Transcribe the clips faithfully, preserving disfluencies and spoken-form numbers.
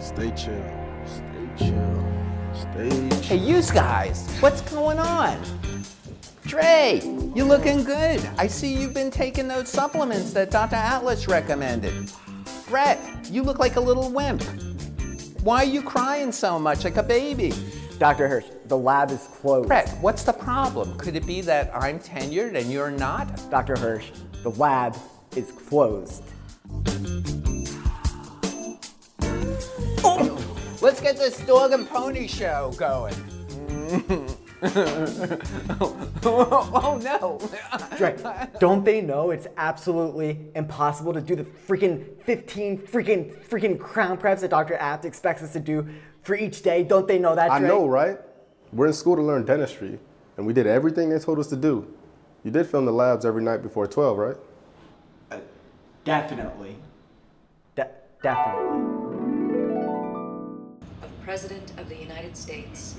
Stay chill. Stay chill. Stay chill. Hey, you guys, what's going on? Dre, you looking good. I see you've been taking those supplements that Doctor Atlas recommended. Brett, you look like a little wimp. Why are you crying so much like a baby? Doctor Hirsch, the lab is closed. Brett, what's the problem? Could it be that I'm tenured and you're not? Doctor Hirsch, the lab is closed. Oh, let's get this dog and pony show going. oh, oh, oh no. Dre, don't they know it's absolutely impossible to do the freaking fifteen freaking freaking crown preps that Doctor Abt expects us to do for each day? Don't they know that, Dre? I know, right? We're in school to learn dentistry, and we did everything they told us to do. You did film the labs every night before twelve, right? Uh, definitely. De- definitely. Of President of the United States.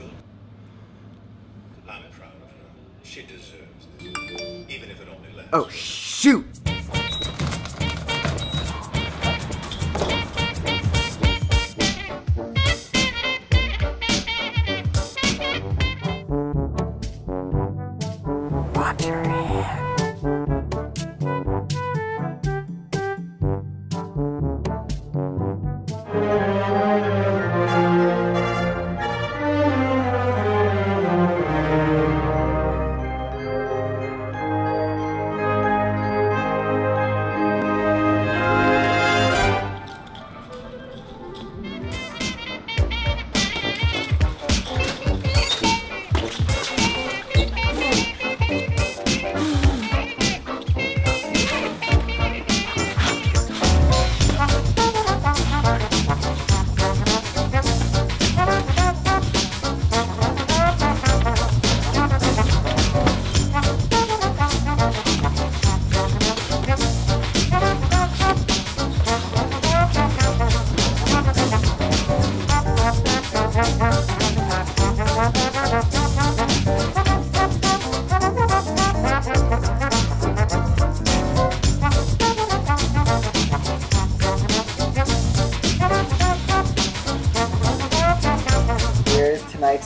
I'm proud of her. She deserves this, even if it only lasts. Oh, shoot! Watch your hand.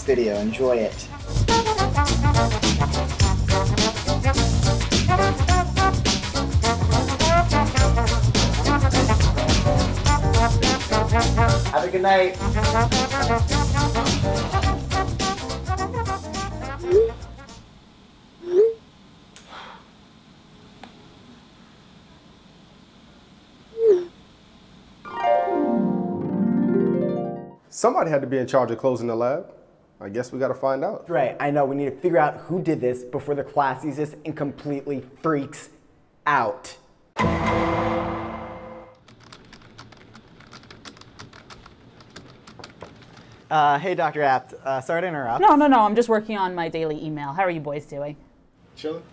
Video. Enjoy it. Have a good night. Somebody had to be in charge of closing the lab. I guess we gotta find out. Right, I know, we need to figure out who did this before the class sees this and completely freaks out. Uh, hey, Doctor Abt, uh, sorry to interrupt. No, no, no, I'm just working on my daily email. How are you boys doing? Chilling?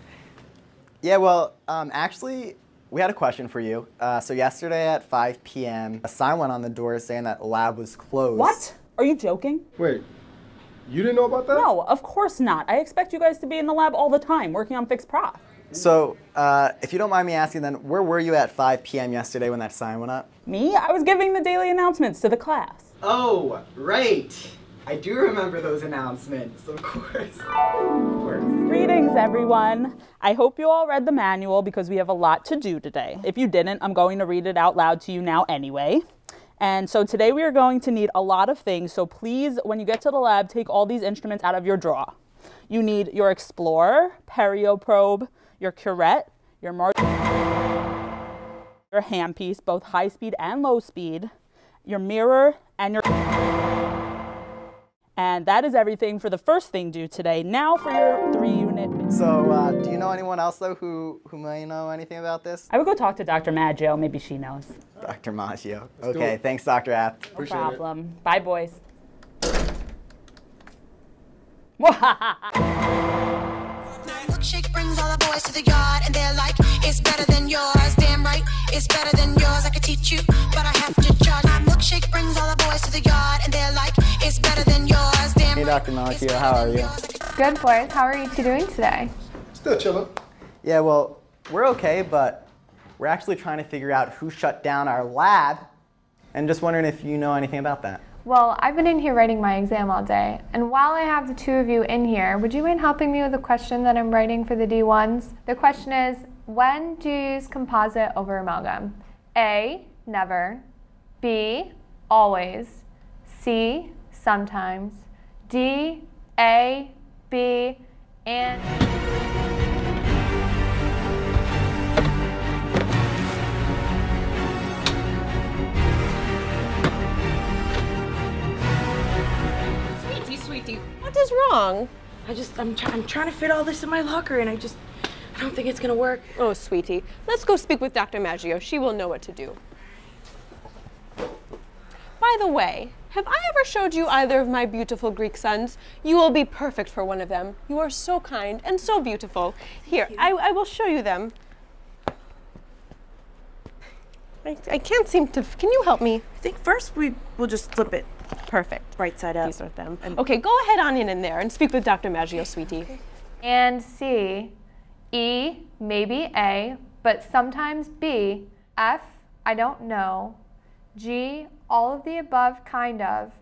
Yeah, well, um, actually, we had a question for you. Uh, so yesterday at five p m, a sign went on the door saying that lab was closed. What? Are you joking? Wait. You didn't know about that? No, of course not. I expect you guys to be in the lab all the time, working on fixed prop. So, uh, if you don't mind me asking then, where were you at five p m yesterday when that sign went up? Me? I was giving the daily announcements to the class. Oh, right. I do remember those announcements, of course. Of course. Greetings, everyone. I hope you all read the manual because we have a lot to do today. If you didn't, I'm going to read it out loud to you now anyway. And so today we are going to need a lot of things, so please, when you get to the lab, take all these instruments out of your drawer. You need your Explorer, Perioprobe, your Curette, your March, your handpiece, both high speed and low speed, your mirror, and your... And that is everything for the first thing due today. Now for your three-unit... So, uh, do you know anyone else, though, who, who may know anything about this? I would go talk to Doctor Maggio. Maybe she knows. Doctor Maggio. Let's okay, thanks, Doctor Abt. No Appreciate problem. It. Bye, boys. Milkshake brings all the boys to the yard, and they're like, it's better than yours. Damn right, it's better than yours. I could teach you, but I have to charge. My milkshake brings all the boys to the yard, and they're like, it's better than yours. Damn right. Hey, Doctor Malachio, how are you? Good, boys. How are you two doing today? Still chilling. Yeah, well, we're okay, but we're actually trying to figure out who shut down our lab And just wondering if you know anything about that. Well, I've been in here writing my exam all day, and while I have the two of you in here, would you mind helping me with a question that I'm writing for the D ones? The question is, when do you use composite over amalgam? A, never. B, always. C, sometimes. D, A, B, and... What is wrong? I just, I'm, try I'm trying to fit all this in my locker, and I just, I don't think it's gonna work. Oh, sweetie, let's go speak with Doctor Maggio. She will know what to do. By the way, have I ever showed you either of my beautiful Greek sons? You will be perfect for one of them. You are so kind and so beautiful. Here, I, I will show you them. I, I can't seem to, can you help me? I think first we will just flip it. Perfect. Right side up. These are them. And okay, go ahead on in and there and speak with Doctor Maggio, sweetie. Okay. And C, E, maybe A, but sometimes B, F, I don't know, G, all of the above, kind of,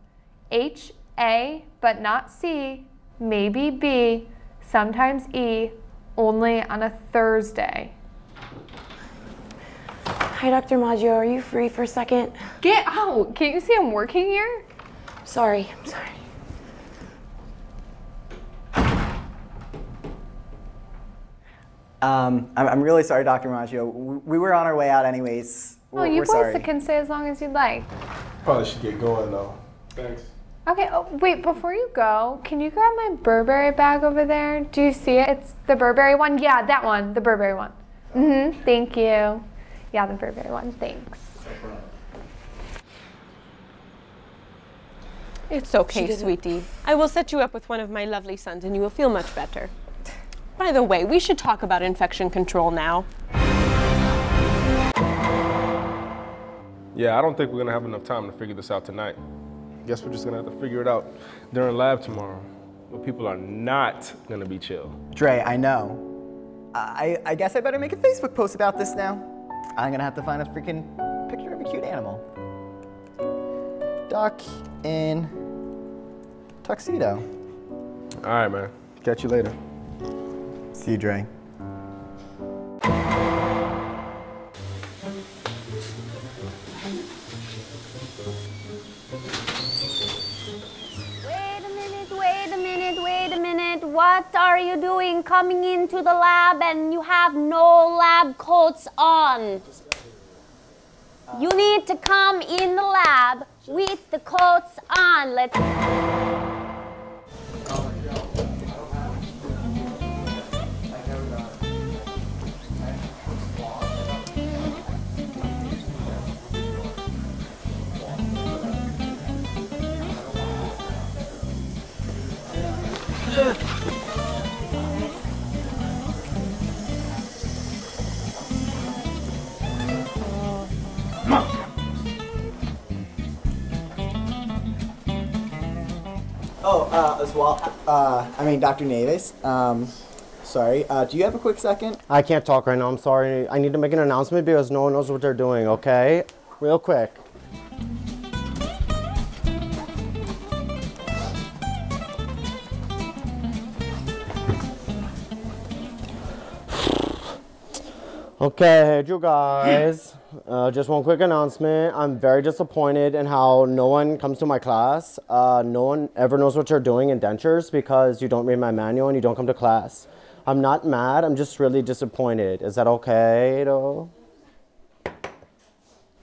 H, A, but not C, maybe B, sometimes E, only on a Thursday. Hi, Doctor Maggio, are you free for a second? Get out! Can't you see I'm working here? Sorry, I'm sorry. Um, I'm, I'm really sorry, Doctor Maggio. We were on our way out anyways. Well, we're, you we're boys sorry. Can stay as long as you'd like. Probably should get going though. Thanks. Okay, oh, wait, before you go, can you grab my Burberry bag over there? Do you see it? It's the Burberry one? Yeah, that one, the Burberry one. Mm-hmm, thank you. Yeah, the Burberry one, thanks. It's okay, sweetie. I will set you up with one of my lovely sons and you will feel much better. By the way, we should talk about infection control now. Yeah, I don't think we're gonna have enough time to figure this out tonight. Guess we're just gonna have to figure it out during lab tomorrow. But people are not gonna be chill. Dre, I know. I, I guess I better make a Facebook post about this now. I'm gonna have to find a freaking picture of a cute animal. Doc in tuxedo. All right, man. Catch you later. See you, Dre. Wait a minute, wait a minute, wait a minute. What are you doing coming into the lab and you have no lab coats on? You need to come in the lab with the coats on. Let's... Oh, uh, as well, uh, I mean, Doctor Navis, um, sorry, uh, do you have a quick second? I can't talk right now, I'm sorry. I need to make an announcement because no one knows what they're doing, okay? Real quick. Okay, you guys, uh, just one quick announcement. I'm very disappointed in how no one comes to my class. Uh, no one ever knows what you're doing in dentures because you don't read my manual and you don't come to class. I'm not mad, I'm just really disappointed. Is that okay, though?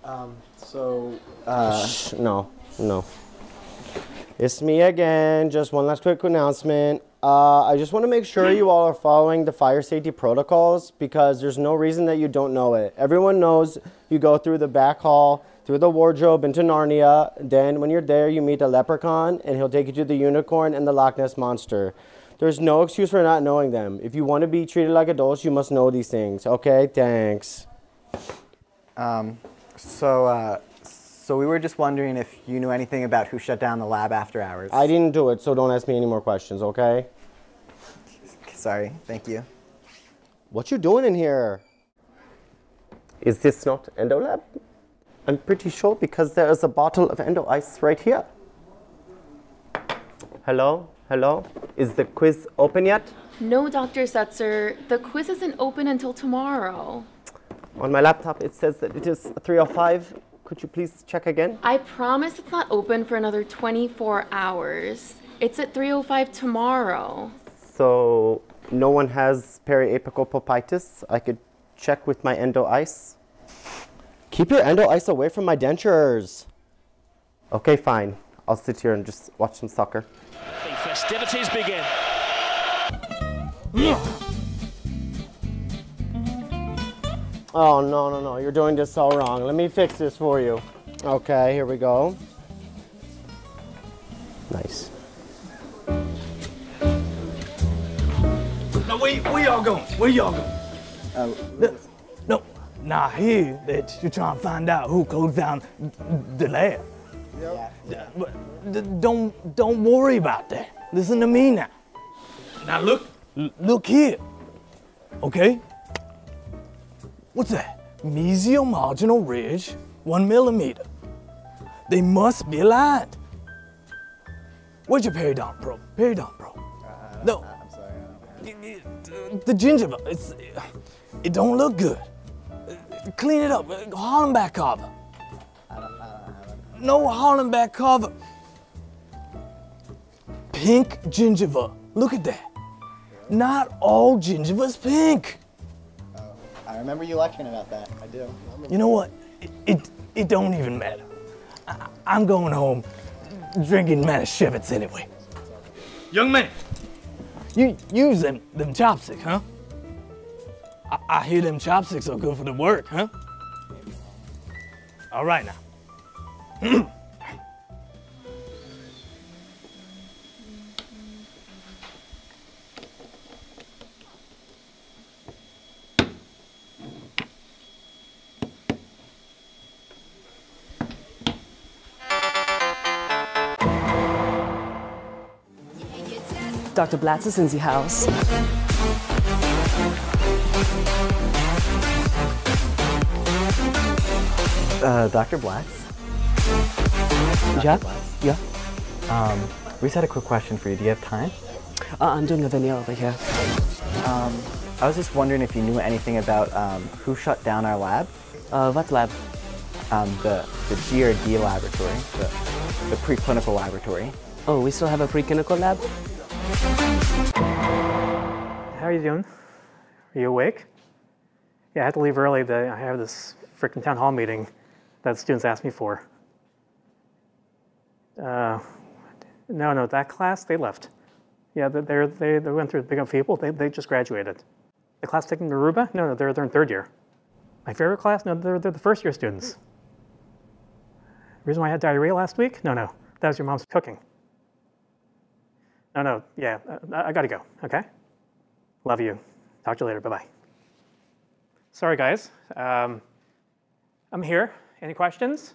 Um, so, uh... Shh, no, no. It's me again, just one last quick announcement. Uh, I just want to make sure you all are following the fire safety protocols because there's no reason that you don't know it. Everyone knows you go through the back hall, through the wardrobe, into Narnia. Then when you're there, you meet a leprechaun and he'll take you to the unicorn and the Loch Ness monster. There's no excuse for not knowing them. If you want to be treated like adults, you must know these things. Okay, thanks. Um, so, uh... So we were just wondering if you knew anything about who shut down the lab after hours. I didn't do it, so don't ask me any more questions, okay? Sorry, thank you. What you doing in here? Is this not Endolab? I'm pretty sure, because there is a bottle of endo ice right here. Hello? Hello? Is the quiz open yet? No, Doctor Setzer. The quiz isn't open until tomorrow. On my laptop, it says that it is three oh five. Could you please check again? I promise it's not open for another twenty-four hours. It's at three oh five tomorrow. So no one has periapical pulpitis? I could check with my endo ice. Keep your endo ice away from my dentures. Okay, fine. I'll sit here and just watch some soccer. The festivities begin. Oh, no, no, no. You're doing this all wrong. Let me fix this for you. Okay, here we go. Nice. Now, where, where y'all going? Where y'all going? Uh, no, no. Now, I hear that you're trying to find out who closed down the lab. Yeah. Don't, don't worry about that. Listen to me now. Now look, look here, okay? What's that? Mesial marginal ridge, one millimeter. They must be aligned. Where's your periodontal probe? Periodontal probe. Uh, no, uh, I'm sorry. I don't it, it, the gingiva, it's, it, it don't look good. Clean it up, Hollenbeck cover. I don't, I don't have it. No Hollenbeck cover. Pink gingiva, look at that. Really? Not all gingiva's pink. Oh, I remember you lecturing about that, I do. I you know what, it, it, it don't even matter. I, I'm going home drinking Manischewitz anyway. Young man, you use them, them chopsticks, huh? I, I hear them chopsticks are good for the work, huh? All right now. Doctor Blatz is in the house. Uh, Doctor Blatz? Yeah? Blatz. Yeah? Um, we just had a quick question for you. Do you have time? Uh, I'm doing a vignette over here. Um, I was just wondering if you knew anything about um, who shut down our lab? Uh, what lab? Um, the, the G R D laboratory, the, the preclinical laboratory. Oh, we still have a preclinical lab? How are you doing? Are you awake? Yeah, I had to leave early. The, I have this freaking town hall meeting that students asked me for. Uh, no, no, that class, they left. Yeah, they're, they, they went through a big upheaval. They, they just graduated. The class taking Aruba? No, no, they're, they're in third year. My favorite class? No, they're, they're the first year students. The reason why I had diarrhea last week? No, no, that was your mom's cooking. No, no, yeah, I, I gotta go, okay? Love you. Talk to you later, bye-bye. Sorry, guys. Um, I'm here. Any questions?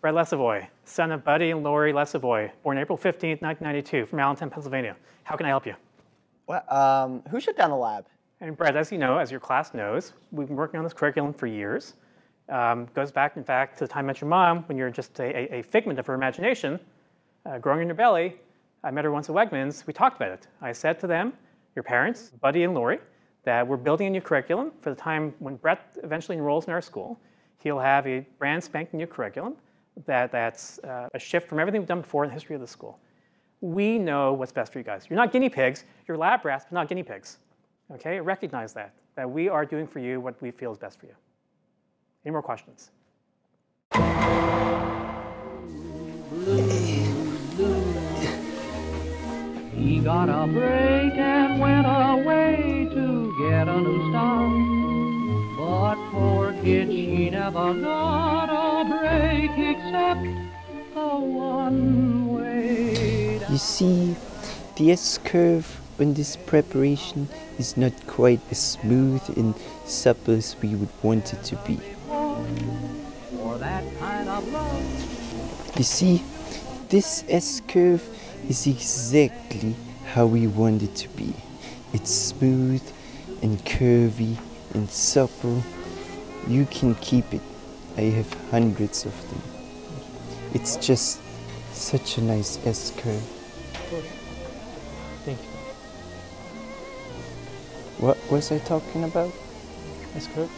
Brad Lesavoy, son of Buddy and Lori Lesavoy, born April fifteenth, nineteen ninety-two, from Allentown, Pennsylvania. How can I help you? Well, um, who shut down the lab? And Brad, as you know, as your class knows, we've been working on this curriculum for years. Um, goes back, in fact, to the time I met your mom, when you were just a, a, a figment of her imagination, uh, growing in your belly. I met her once at Wegmans, we talked about it. I said to them, your parents, Buddy and Lori, that we're building a new curriculum for the time when Brett eventually enrolls in our school. He'll have a brand spanking new curriculum that, that's uh, a shift from everything we've done before in the history of the school. We know what's best for you guys. You're not guinea pigs, you're lab rats, but not guinea pigs. Okay, recognize that, that we are doing for you what we feel is best for you. Any more questions? He got a break and went away to get a new start. But poor kid, she never got a break except a one-way down. You see, the S-curve in this preparation is not quite as smooth and supple as we would want it to be. For that kind of love. You see, this S-curve is exactly how we want it to be. It's smooth and curvy and supple. You can keep it I have hundreds of them. It's just such a nice S-curve. Thank you. What was I talking about? S-curve?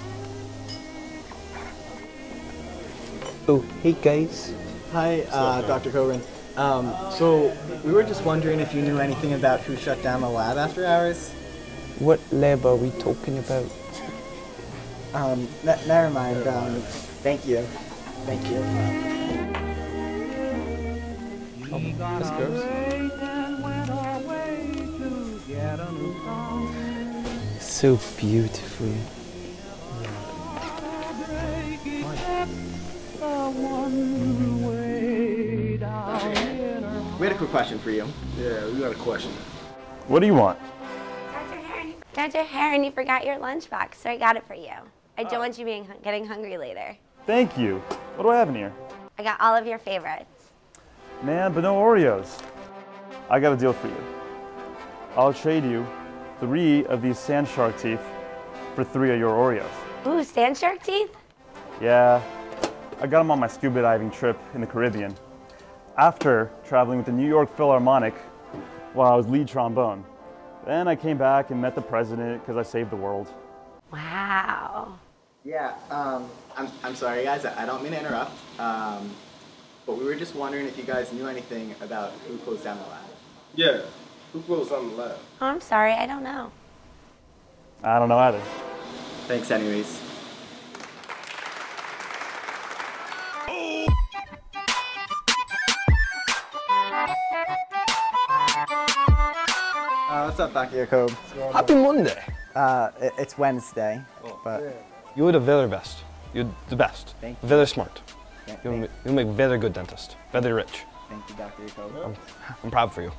Oh, hey guys. Hi, uh, Doctor Cogan. Um, so, we were just wondering if you knew anything about who shut down the lab after hours? What lab are we talking about? Um, ne- never mind. Um, thank you. Thank you. Um, this goes. So beautiful. We had a quick question for you. Yeah, we got a question. What do you want? Doctor Heron, Doctor Heron, you forgot your lunchbox, so I got it for you. I don't uh, want you being getting hungry later. Thank you. What do I have in here? I got all of your favorites. Man, but no Oreos. I got a deal for you. I'll trade you three of these sand shark teeth for three of your Oreos. Ooh, sand shark teeth? Yeah. I got them on my scuba diving trip in the Caribbean after traveling with the New York Philharmonic while I was lead trombone. Then I came back and met the president because I saved the world. Wow. Yeah, um, I'm, I'm sorry guys, I don't mean to interrupt, um, but we were just wondering if you guys knew anything about who closed down the lab. Yeah, who closed down the lab? Oh, I'm sorry, I don't know. I don't know either. Thanks anyways. Uh, what's up, Doctor Jacob? Happy Monday. Uh, it, it's Wednesday, oh, but... Yeah. You're the very best. You're the best. Thank you. Very smart. Thank you. You'll, you'll make very good dentist. Very rich. Thank you, Doctor Jacob. I'm, I'm proud for you.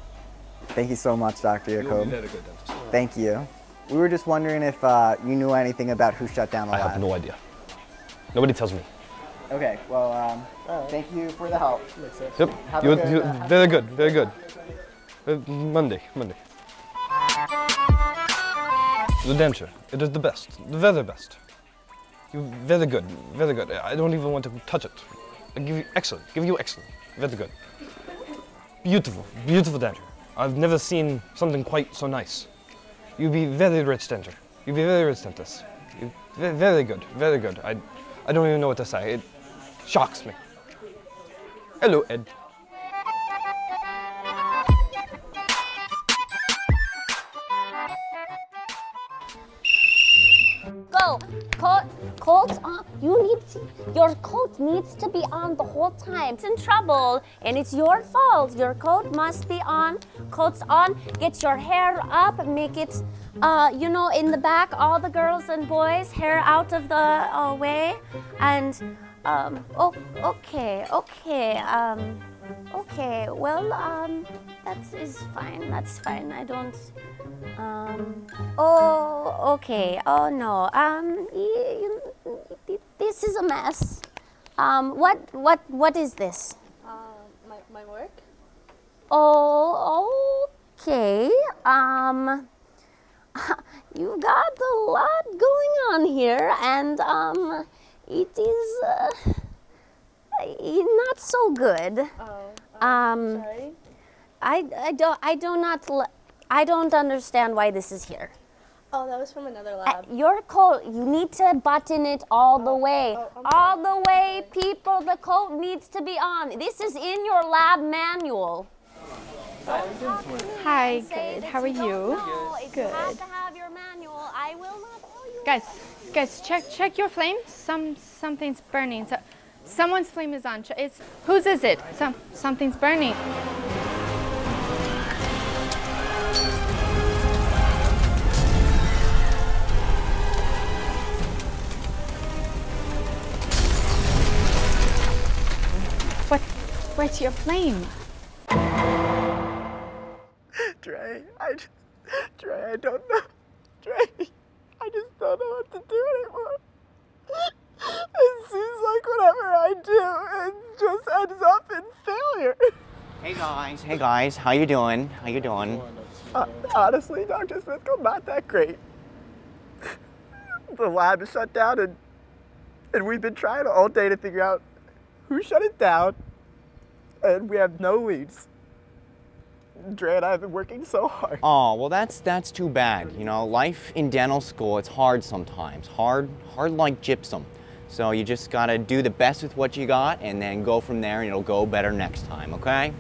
Thank you so much, Doctor Jacob. You'll be very good dentist. Thank you. We were just wondering if uh, you knew anything about who shut down the lab. I have no idea. Nobody tells me. Okay, well, um, right. Thank you for the help. Makes sense. Yep. Have you're, a good, you're uh, very good, very good. Monday, Monday. The denture, it is the best, the very best. You're very good, very good. I don't even want to touch it. I give you excellent, give you excellent, very good. Beautiful, beautiful denture. I've never seen something quite so nice. You'll be very rich denture. You'll be very rich dentist. You're very, very good, very good. I, I don't even know what to say. It shocks me. Hello, Ed. Coat, coat on. You need to, your coat needs to be on the whole time. It's in trouble, and it's your fault. Your coat must be on. Coat's on. Get your hair up. Make it, uh, you know, in the back. All the girls and boys, hair out of the uh, way. And um, oh, okay, okay, um, okay. Well, um, that is fine. That's fine. I don't. Um, oh, okay, oh no, um, you, you, this is a mess. Um, what, what, what is this? Uh, my, my work. Oh, okay, um, you've got a lot going on here, and, um, it is, uh, not so good. Oh, uh, um, sorry. I, I don't, I do not like. I don't understand why this is here. Oh, that was from another lab. Uh, your coat, you need to button it all oh, the way. Oh, all sorry. the way, people, the coat needs to be on. This is in your lab manual. Hi, Hi good. How are you? you? If good. You have to have your manual, I will not tell you. Guys, guys, check check your flame. Some something's burning. So, someone's flame is on. It's whose is it? Some something's burning. Where's your flame? Dre, I, Dre, I don't know. Dre, I just don't know what to do anymore. It seems like whatever I do, it just ends up in failure. Hey guys, hey guys, how you doing? How you doing? Uh, honestly, Doctor Smith, not that great. The lab is shut down and And we've been trying all day to figure out who shut it down, and we have no leads. Dre and I have been working so hard. Oh, well that's that's too bad. You know, life in dental school, it's hard sometimes. Hard, hard like gypsum. So you just gotta do the best with what you got and then go from there, and it'll go better next time, okay?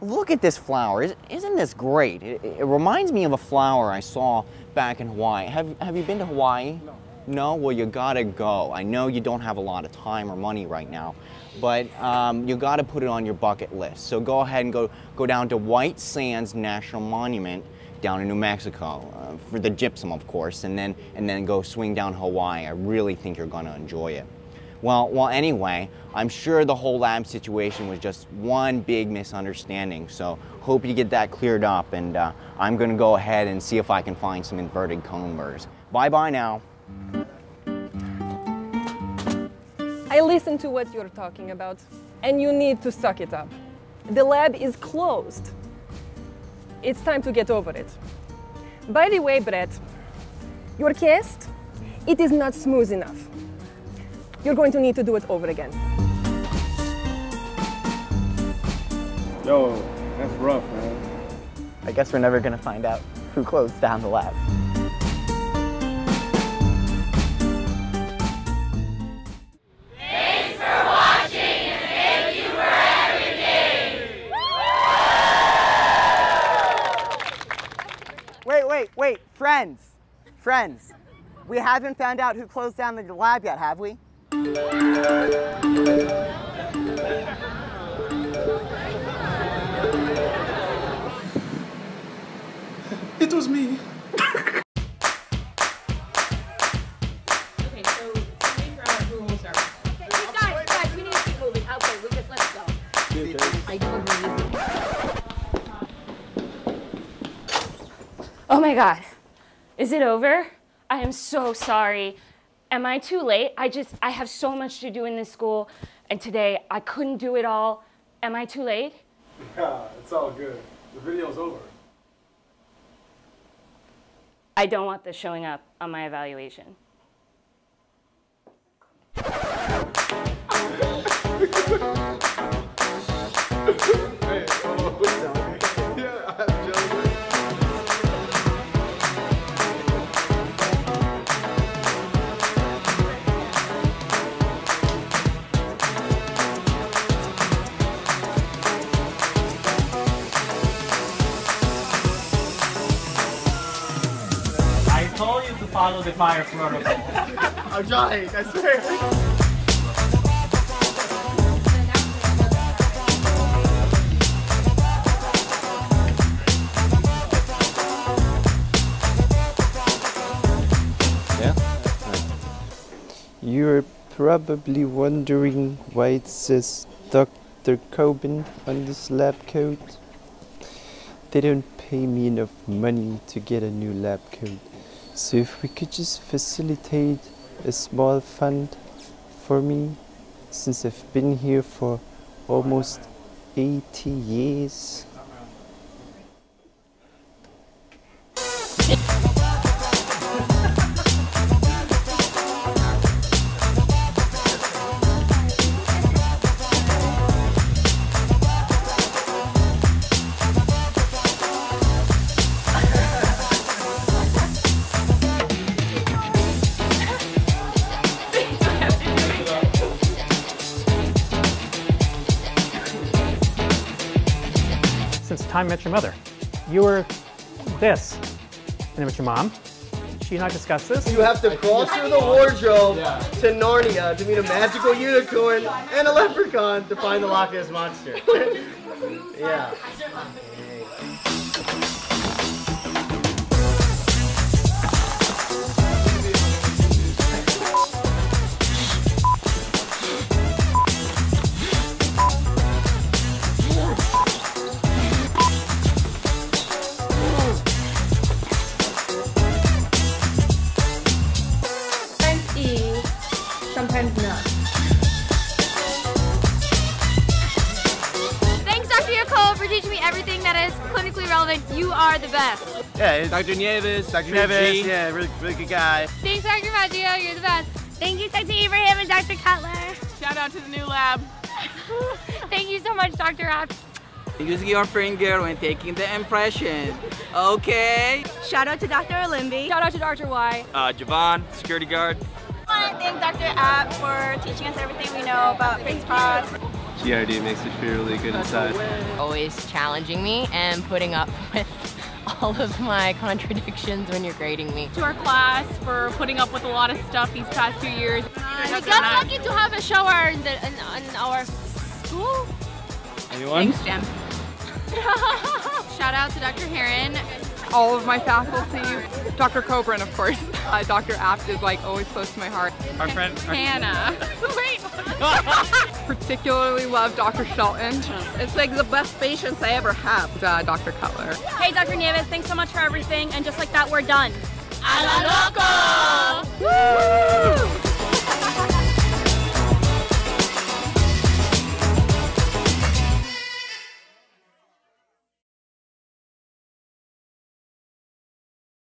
Look at this flower. Isn't this great? It, it reminds me of a flower I saw back in Hawaii. Have, have you been to Hawaii? No. No? Well, you gotta go. I know you don't have a lot of time or money right now, but um, you gotta put it on your bucket list. So go ahead and go, go down to White Sands National Monument down in New Mexico, uh, for the gypsum, of course, and then, and then go swing down Hawaii. I really think you're gonna enjoy it. Well, well, anyway, I'm sure the whole lab situation was just one big misunderstanding, so hope you get that cleared up, and uh, I'm gonna go ahead and see if I can find some inverted converse. Bye-bye now. I listen to what you're talking about, and you need to suck it up. The lab is closed. It's time to get over it. By the way, Brett, your case, it is not smooth enough. You're going to need to do it over again. Yo, that's rough, man. I guess we're never gonna find out who closed down the lab. Wait, friends, friends, we haven't found out who closed down the lab yet, have we? It was me. Okay, so three for our who will start. Okay, guys, guys, we need to keep moving. Okay, we just let's go. I don't believe it. Oh my God, is it over? I am so sorry. Am I too late? I just, I have so much to do in this school, and today I couldn't do it all. Am I too late? Yeah, it's all good. The video's over. I don't want this showing up on my evaluation. Hey, oh, what's up? Follow the fire protocol. I'm trying, I swear. Yeah? You're probably wondering why it says Doctor Coben on this lab coat. They don't pay me enough money to get a new lab coat. So if we could just facilitate a small fund for me, since I've been here for almost eighty years. I met your mother. You were this. And I met your mom. She and I discussed this. You have to crawl through the wardrobe yeah. to Narnia to meet a magical unicorn and a leprechaun to find the Loch Ness monster. Yeah. Coben, you are the best. Yeah, Doctor Nieves, Doctor Navis, yeah, really, really good guy. Thanks, Doctor Maggio, you're the best. Thank you, Doctor Ibrahim and Doctor Cutler. Shout out to the new lab. Thank you so much, Doctor Abt. Use your finger when taking the impression, okay? Shout out to Doctor Olimbi. Shout out to Doctor Y. Uh, Javon, security guard. I want to thank Doctor Abt for teaching us everything we know about Prince Paws. G R D makes us feel really good inside. Always challenging me and putting up with all of my contradictions when you're grading me. To our class for putting up with a lot of stuff these past two years. Uh, we got lucky to have a shower in, the, in, in our school. Anyone? Thanks, Jim. Shout out to Doctor Heron. All of my faculty, Doctor Coben, of course. Uh, Doctor Abt is like always close to my heart. Our friend Hannah. Wait. Particularly love Doctor Shelton. It's like the best patients I ever had. Uh, Doctor Cutler. Hey, Doctor Nieves, thanks so much for everything. And just like that, we're done. A la loco!